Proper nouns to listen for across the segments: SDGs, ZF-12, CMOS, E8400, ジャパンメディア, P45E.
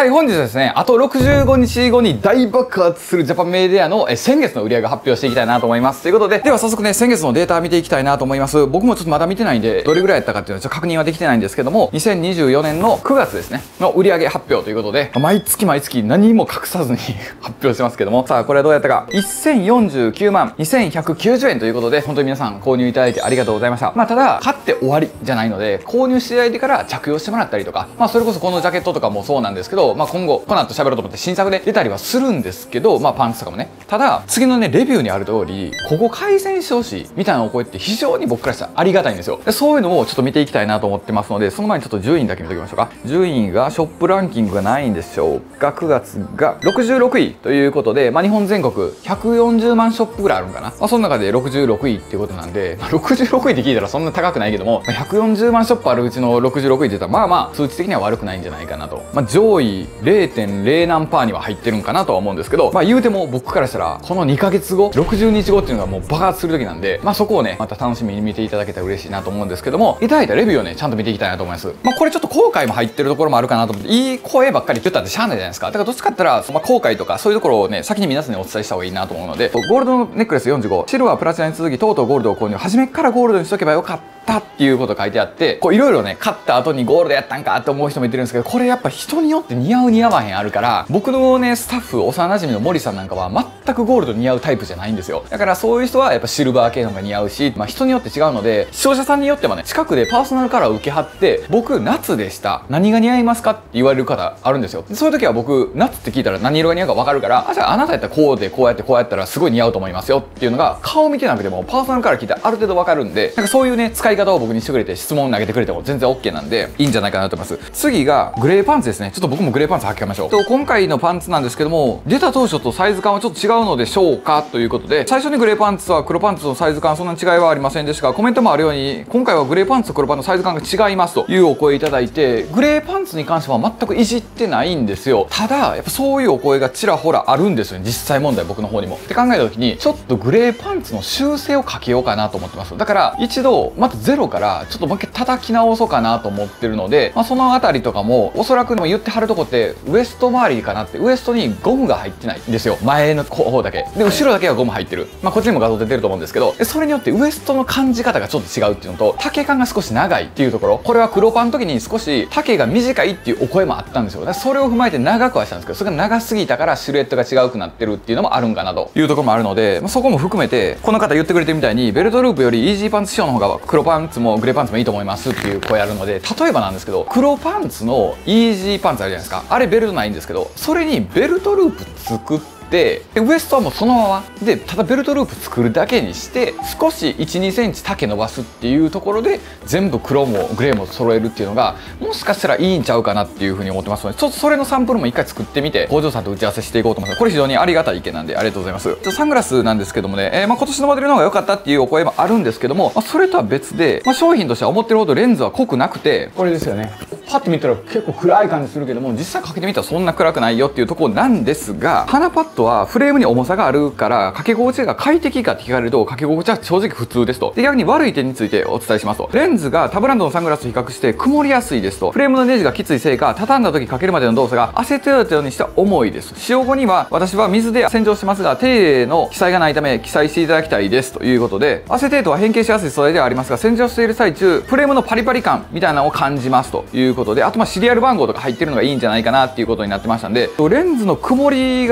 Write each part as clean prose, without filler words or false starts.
はい、本日はですね、あと65日後に大爆発するジャパンメディアの先月の売り上げ発表していきたいなと思います。ということで、では早速ね、先月のデータ見ていきたいなと思います。僕もちょっとまだ見てないんで、どれぐらいやったかっていうのはちょっと確認はできてないんですけども、2024年の9月ですね、の売り上げ発表ということで、毎月毎月何も隠さずに発表してますけども、さあ、これはどうやったか、1049万2190円ということで、本当に皆さん購入いただいてありがとうございました。まあ、ただ、買って終わりじゃないので、購入していただいてから着用してもらったりとか、まあ、それこそこのジャケットとかもそうなんですけど、まあ、今後、この後喋ろうと思って新作で出たりはするんですけど、まあ、パンツとかもね。ただ、次のね、レビューにある通り、ここ改善してほしいみたいなお声って非常に僕からしたらありがたいんですよ。で、そういうのをちょっと見ていきたいなと思ってますので、その前にちょっと順位だけ見ておきましょうか。順位がショップランキングがないんでしょうが、9月が66位ということで、まあ、日本全国140万ショップぐらいあるんかな。まあ、その中で66位っていうことなんで、まあ、66位って聞いたらそんな高くないけども、まあ、140万ショップあるうちの66位って言ったら、まあまあ、数値的には悪くないんじゃないかなと。まあ、上位0.0 何パーには入ってるんかなとは思うんですけど、まあ言うても僕からしたら、この2ヶ月後、60日後っていうのがもう爆発する時なんで、まあそこをね、また楽しみに見ていただけたら嬉しいなと思うんですけども、いただいたレビューをね、ちゃんと見ていきたいなと思います。まあこれちょっと後悔も入ってるところもあるかなと思って、いい声ばっかり言ってたってしゃあないじゃないですか。だからどっちかって言ったら、まあ後悔とかそういうところをね、先に皆さんにお伝えした方がいいなと思うので、ゴールドネックレス45、シルバープラチナに続き、とうとうゴールドを購入、初めからゴールドにしとけばよかったっていうこと書いてあって、こういろいろね、勝った後にゴールドやったんかって思う人もいてるんですけど、これやっぱ人によって似合う似合わへんあるから、僕のね、スタッフ、幼馴染の森さんなんかは全くゴールド似合うタイプじゃないんですよ。だからそういう人はやっぱシルバー系の方が似合うし、まあ人によって違うので、視聴者さんによってはね、近くでパーソナルカラーを受け張って、僕、夏でした。何が似合いますかって言われる方あるんですよ。そういう時は僕、夏って聞いたら何色が似合うかわかるから、あ、じゃああなたやったらこうで、こうやってこうやったらすごい似合うと思いますよっていうのが、顔見てなくてもパーソナルカラー聞いたらある程度わかるんで、なんかそういうね、使い方を僕にしてくれて質問投げてくれても全然 OK なんで、いいんじゃないかなと思います。次がグレーパンツですね。ちょっと僕もグレーパンツ履きましょう。今回のパンツなんですけども、出た当初とサイズ感はちょっと違うのでしょうかということで、最初にグレーパンツは黒パンツのサイズ感そんなに違いはありませんでしたが、コメントもあるように、今回はグレーパンツと黒パンツのサイズ感が違いますというお声いただいて、グレーパンツに関しては全くいじってないんですよ。ただ、やっぱそういうお声がちらほらあるんですよね、実際問題僕の方にも。って考えた時に、ちょっとグレーパンツの修正をかけようかなと思ってます。だから、一度、またゼロからちょっともう一回叩き直そうかなと思ってるので、まあ、そのあたりとかも、おそらく言ってはるとこって、ウエスト周りかなって、ウエストにゴムが入ってないんですよ。前の方だけで、後ろだけがゴム入ってる。まあこっちにも画像出てると思うんですけど、それによってウエストの感じ方がちょっと違うっていうのと、丈感が少し長いっていうところ、これは黒パンの時に少し丈が短いっていうお声もあったんですよ。だからそれを踏まえて長くはしたんですけど、それが長すぎたからシルエットが違うくなってるっていうのもあるんかなというところもあるので、まあ、そこも含めて、この方言ってくれてるみたいに、ベルトループよりイージーパンツ仕様の方が黒パンツもグレーパンツもいいと思いますっていう声あるので、例えばなんですけど、黒パンツのイージーパンツあるじゃないですか。あれベルトないんですけど、それにベルトループ作って、でウエストはもうそのままで、ただベルトループ作るだけにして、少し 1,2 センチ丈伸ばすっていうところで全部黒もグレーも揃えるっていうのが、もしかしたらいいんちゃうかなっていうふうに思ってますので、ちょっとそれのサンプルも一回作ってみて、工場さんと打ち合わせしていこうと思います。これ非常にありがたい意見なんで、ありがとうございます。サングラスなんですけどもね、まあ、今年のモデルの方が良かったっていうお声もあるんですけども、まあ、それとは別で、まあ、商品としては思ってるほどレンズは濃くなくて、これですよね。パッと見たら結構暗い感じするけども、実際かけてみたらそんな暗くないよっていうところなんですが、鼻パッドはフレームに重さがあるからかけ心地が快適かって聞かれると、かけ心地は正直普通ですと。で、逆に悪い点についてお伝えしますと、レンズが他ブランドのサングラスと比較して曇りやすいですと、フレームのネジがきついせいか、畳んだ時かけるまでの動作が汗とよとよにして重いです。使用後には私は水で洗浄してますが、手入れの記載がないため記載していただきたいですということで、アセテートは変形しやすい素材ではありますが、洗浄している最中フレームのパリパリ感みたいなのを感じますということで、あとまあシリアル番号とか入ってるのがいいんじゃないかなっていうことになってましたんで、レンズの曇り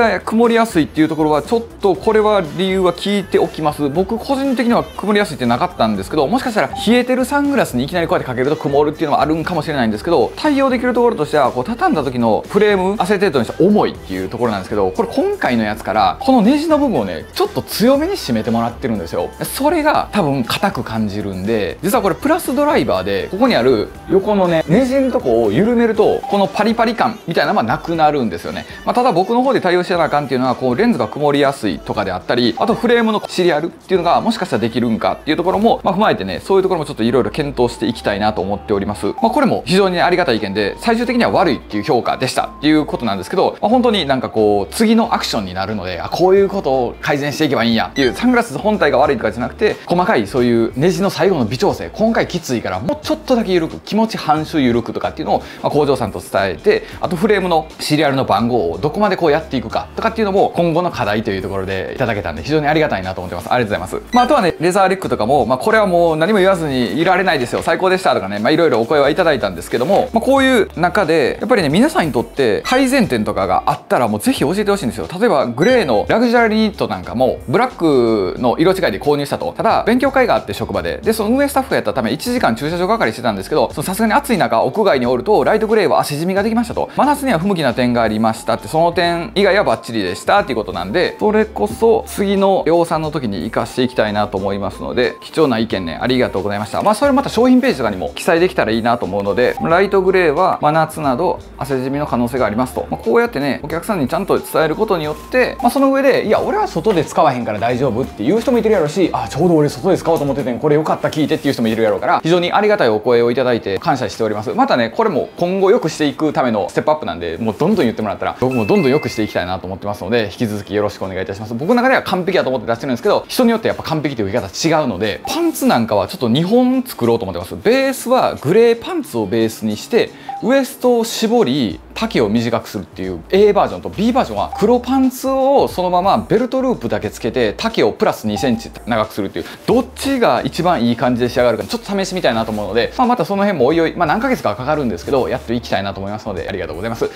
やすいっていうところはちょっと、これは理由は聞いておきます。僕個人的には曇りやすいってなかったんですけど、もしかしたら冷えてるサングラスにいきなりこうやってかけると曇るっていうのはあるんかもしれないんですけど、対応できるところとしては、こう畳んだ時のフレームアセテートにして重いっていうところなんですけど、これ今回のやつからこのネジの部分をね、ちょっと強めに締めてもらってるんですよ。それが多分硬く感じるんで、実はこれプラスドライバーで、ここにある横のね、ネジのとこを緩めると、このパリパリ感みたいなのはなくなるんですよね。まあ、ただ僕の方で対応してなあかんっていうのは、こうレンズが曇りやすいとかであったり、あとフレームのシリアルっていうのがもしかしたらできるんかっていうところも、まあ、踏まえてね、そういうところもちょっといろいろ検討していきたいなと思っております。まあ、これも非常にありがたい意見で、最終的には悪いっていう評価でしたっていうことなんですけど、まあ、本当になんかこう次のアクションになるので、あ、こういうことを改善していけばいいんやっていう、サングラス本体が悪いとかじゃなくて、細かいそういうネジの最後の微調整、今回きついからもうちょっとだけ緩く、気持ち半周緩くとかかっていうのを、工場さんと伝えて、あとフレームのシリアルの番号をどこまでこうやっていくかとかっていうのも今後の課題というところでいただけたんで非常にありがたいなと思ってます。ありがとうございます。あとはね、レザーリックとかも、これはもう何も言わずにいられないですよ、最高でしたとかね、いろいろお声はいただいたんですけども、こういう中でやっぱりね、皆さんにとって改善点とかがあったらもうぜひ教えてほしいんですよ。例えばグレーのラグジュアリーニットなんかもブラックの色違いで購入したと。ただ勉強会があって職場で、その運営スタッフがやったため1時間駐車場係してたんですけど、さすがに暑い中屋外におるとライトグレーは足縮みができましたと、真夏には不向きな点がありましたって、その点以外はバッチリでしたっていうことなんで、それこそ次の量産の時に活かしていきたいなと思いますので、貴重な意見ね、ありがとうございました。それまた商品ページとかにも記載できたらいいなと思うので、ライトグレーは真夏など汗染みの可能性がありますと、こうやってねお客さんにちゃんと伝えることによって、その上で、いや俺は外で使わへんから大丈夫っていう人もいてるやろうし、あちょうど俺外で使おうと思っててんこれよかった聞いてっていう人もいるやろうから、非常にありがたいお声をいただいて感謝しております。またねこれも今後良くしていくためのステップアップなんで、もうどんどん言ってもらったら僕もどんどん良くしていきたいなと思ってますので、引き続きよろしくお願いいたします。僕の中では完璧だと思って出してるんですけど、人によってやっぱ完璧という言い方違うので、パンツなんかはちょっと2本作ろうと思ってます。ベースはグレーパンツをベースにしてウエストを絞り丈を短くするっていう A バージョンと、 B バージョンは黒パンツをそのままベルトループだけつけて丈をプラス2センチ長くするっていう、どっちが一番いい感じで仕上がるかちょっと試してみたいなと思うので、またその辺もおいおい、何ヶ月かかかるんですけどやっていきたいなと思いますので、ありがとうございます。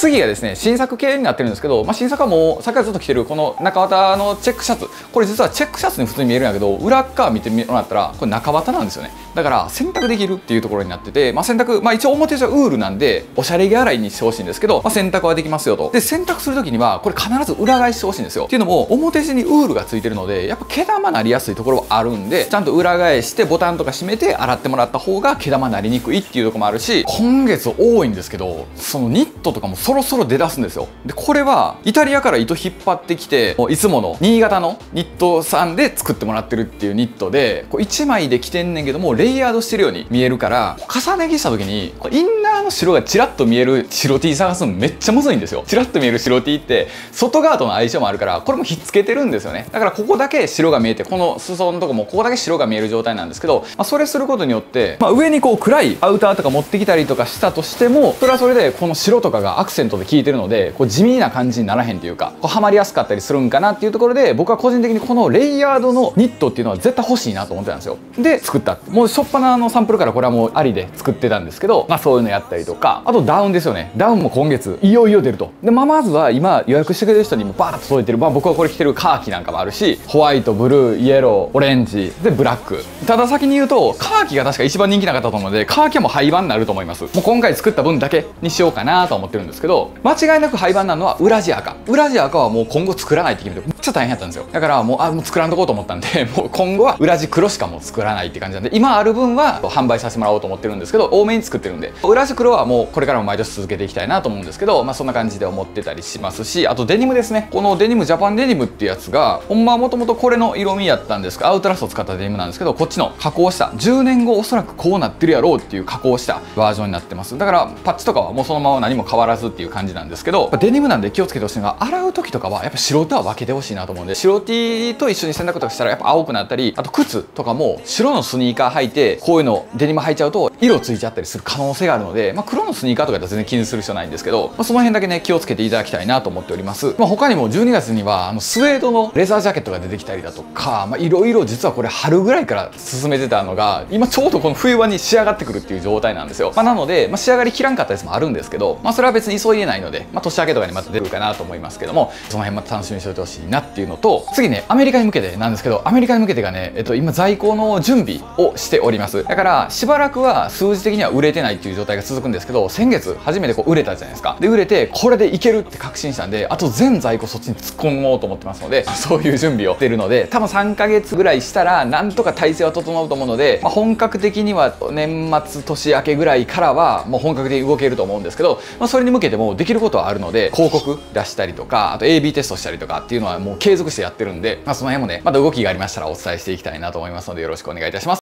次がですね、新作系になってるんですけど、新作はもうさっきからずっと着てるこの中綿のチェックシャツ、これ実はチェックシャツに普通に見えるんだけど、裏側見てもらったらこれ中綿なんですよね。だから洗濯できるっていうところになってて、洗濯、一応表地はウールなんでおしゃれ着洗いにしてほしいんですけど、洗濯はできますよと。で洗濯する時にはこれ必ず裏返してほしいんですよ。っていうのも表地にウールがついてるのでやっぱ毛玉なりやすいところはあるんで、ちゃんと裏返してボタンとか閉めて洗ってもらった方が毛玉なりにくいっていうところもあるし、今月多いんですけどそのニットとかもそろそろ出だすんですよ。でこれはイタリアから糸引っ張ってきて、いつもの新潟のニットさんで作ってもらってるっていうニットで、こう1枚で着てんねんけどもレイヤードしてるように見えるから、重ね着した時にインナーの白がチラッと見える白 T 探すのめっちゃむずいんですよ。チラッと見える白 T って外側との相性もあるから、これもひっつけてるんですよね。だからここだけ白が見えて、この裾のとこもここだけ白が見える状態なんですけど、それすることによって、上にこう暗いアウターとか持ってきたりとかしたとしても、それはそれでこの白とかがアクセントで効いてるので、こう地味な感じにならへんというか、こうはまりやすかったりするんかなっていうところで、僕は個人的にこのレイヤードのニットっていうのは絶対欲しいなと思ってたんですよ。で作った、もう初っ端のサンプルからこれはもうありで作ってたんですけど、そういうのやったりとか、あとダウンですよね。ダウンも今月いよいよ出ると。でまずは今予約してくれる人にもバーッと届いてる、僕はこれ着てるカーキなんかもあるし、ホワイトブルーイエローオレンジでブラック。ただ先に言うとカーキが確か一番人気なかったと思うので、カーキはもう廃盤になると思います。もう今回作った分だけにしようかなと思ってるんですけど、間違いなく廃盤なのは裏地赤。裏地赤はもう今後作らないって決めてめっちゃ大変やったんですよ。だからもう作らんとこうと思ったんで、もう今後は裏地黒しかもう作らないって感じなんで、今ある分は販売させてもらおうと思ってるんですけど、多めに作ってるんで裏地黒はもうこれからも毎年続けていきたいなと思うんですけど、そんな感じで思ってたりしますし、あとデニムですね。このデニムジャパンデニムっていうやつがほんまはもともとこれの色味やったんですけど、アウトラスト使ったデニムなんですけど、こっちの加工した10年後おそらくこうなってるやろうっていう加工したバージョンになってます。だからパッチとかはもうそのまま何も変わらずっていう感じなんですけど、デニムなんで気をつけてほしいのが、洗う時とかはやっぱ白とは分けてほしいなと思うんで、白 T と一緒に洗濯とかしたらやっぱ青くなったり、あと靴とかも白のスニーカー履いてこういうのデニム履いちゃうと色ついちゃったりする可能性があるので、黒のスニーカーとかだと全然気にする必要ないんですけど、その辺だけね気をつけていただきたいなと思っております。他にも12月にはスウェードのレザージャケットが出てきたりだとか、いろいろ実はこれ春ぐらいから進めてたのが今ちょうどこの冬場に仕上がってくるっていう状態なんですよ。なので、仕上がりきらんかったやつもあるんですけど、それは別に急いでないので、年明けとかにまた出るかなと思いますけども、その辺また楽しみにしておいてほしいなっていうのと、次ねアメリカに向けてなんですけど、アメリカに向けてがね、今在庫の準備をしております。だからしばらくは数字的には売れてないっていう状態が続くんですけど、先月初めてこう売れたじゃないですか。で売れてこれでいけるって確信したんで、あと全在庫そっちに突っ込もうと思ってますので、そういう準備をしてるので、多分3ヶ月ぐらいしたらなんとか体制は整うと思うので、本格的には年末年明けぐらいからはもう本格的に動けると思うんですけど、それに向けてもできることはあるので、広告出したりとか、あと AB テストしたりとかっていうのはもう継続してやってるんで、その辺もねまた動きがありましたらお伝えしていきたいなと思いますので、よろしくお願いいたします。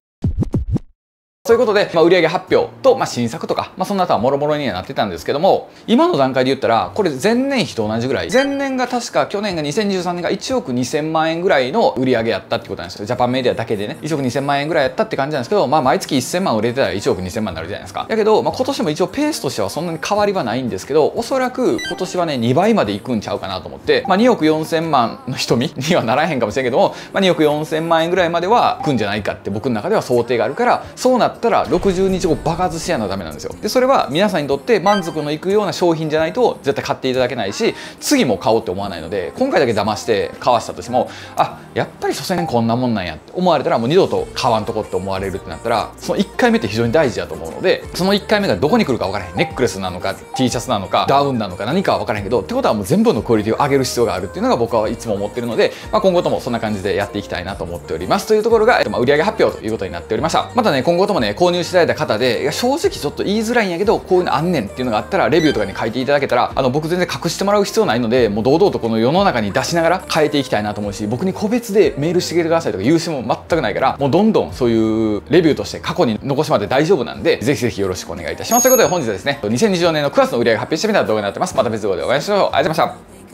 そういうことで、売上発表と、新作とか、その後はもろもろにはなってたんですけども、今の段階で言ったら、これ前年比と同じぐらい。前年が確か、去年が2023年が1億2000万円ぐらいの売上やったってことなんですよ。ジャパンメディアだけでね、1億2000万円ぐらいやったって感じなんですけど、毎月1000万売れてたら1億2000万になるじゃないですか。だけど、今年も一応ペースとしてはそんなに変わりはないんですけど、おそらく今年はね、2倍までいくんちゃうかなと思って、2億4000万の瞳にはならへんかもしれんけども、2億4000万円ぐらいまではいくんじゃないかって僕の中では想定があるから、そうなったら60日後爆発しやなダメなんですよ。でそれは皆さんにとって満足のいくような商品じゃないと絶対買っていただけないし、次も買おうって思わないので、今回だけ騙して買わしたとしても、あ、やっぱり所詮こんなもんなんやって思われたら、もう二度と買わんとこって思われるってなったら、その1回目って非常に大事だと思うので、その1回目がどこに来るか分からへん。ネックレスなのか T シャツなのかダウンなのか何かは分からへんけど、ってことはもう全部のクオリティを上げる必要があるっていうのが僕はいつも思ってるので、今後ともそんな感じでやっていきたいなと思っておりますというところが、売上発表ということになっておりました。またね、今後ともね、購入していただいた方で、いや正直ちょっと言いづらいんやけど、こういうのあんねんっていうのがあったらレビューとかに書いていただけたら、僕全然隠してもらう必要ないので、もう堂々とこの世の中に出しながら変えていきたいなと思うし、僕に個別でメールしてくださいとか言う必要も全くないから、もうどんどんそういうレビューとして過去に残してもらって大丈夫なんで、ぜひぜひよろしくお願いいたします。ということで本日はですね、2024年の9月の売り上げ発表してみた動画になってます。また別動画でお会いしましょう。ありがとうございました。